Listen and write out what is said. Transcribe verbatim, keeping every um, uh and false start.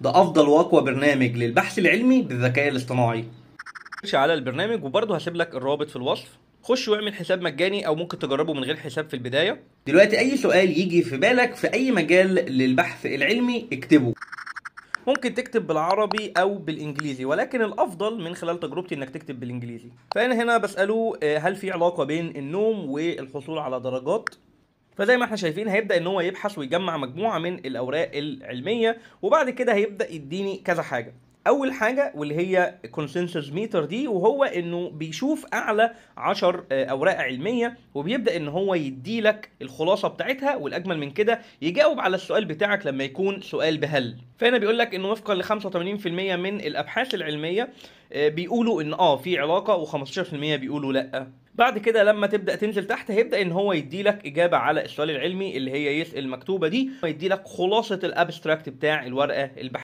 ده افضل واقوى برنامج للبحث العلمي بالذكاء الاصطناعي. خش على البرنامج وبرضه هسيب لك الرابط في الوصف، خش واعمل حساب مجاني او ممكن تجربه من غير حساب في البدايه. دلوقتي اي سؤال يجي في بالك في اي مجال للبحث العلمي اكتبه. ممكن تكتب بالعربي او بالانجليزي، ولكن الافضل من خلال تجربتي انك تكتب بالانجليزي. فانا هنا بساله هل في علاقه بين النوم والحصول على درجات؟ فزي ما احنا شايفين هيبدا ان هو يبحث ويجمع مجموعه من الاوراق العلميه، وبعد كده هيبدا يديني كذا حاجه. اول حاجه واللي هي كونسنسس ميتر دي، وهو انه بيشوف اعلى عشر اوراق علميه وبيبدا ان هو يدي لك الخلاصه بتاعتها، والاجمل من كده يجاوب على السؤال بتاعك لما يكون سؤال بهل. فهنا بيقول لك انه وفقا ل خمسة وثمانين بالمية من الابحاث العلميه بيقولوا ان اه في علاقه، و15% بيقولوا لا. بعد كده لما تبدا تنزل تحت هيبدا ان هو يدي لك اجابه على السؤال العلمي اللي هي يسال المكتوبه دي، ويدي لك خلاصه الابستراكت بتاع الورقه البحث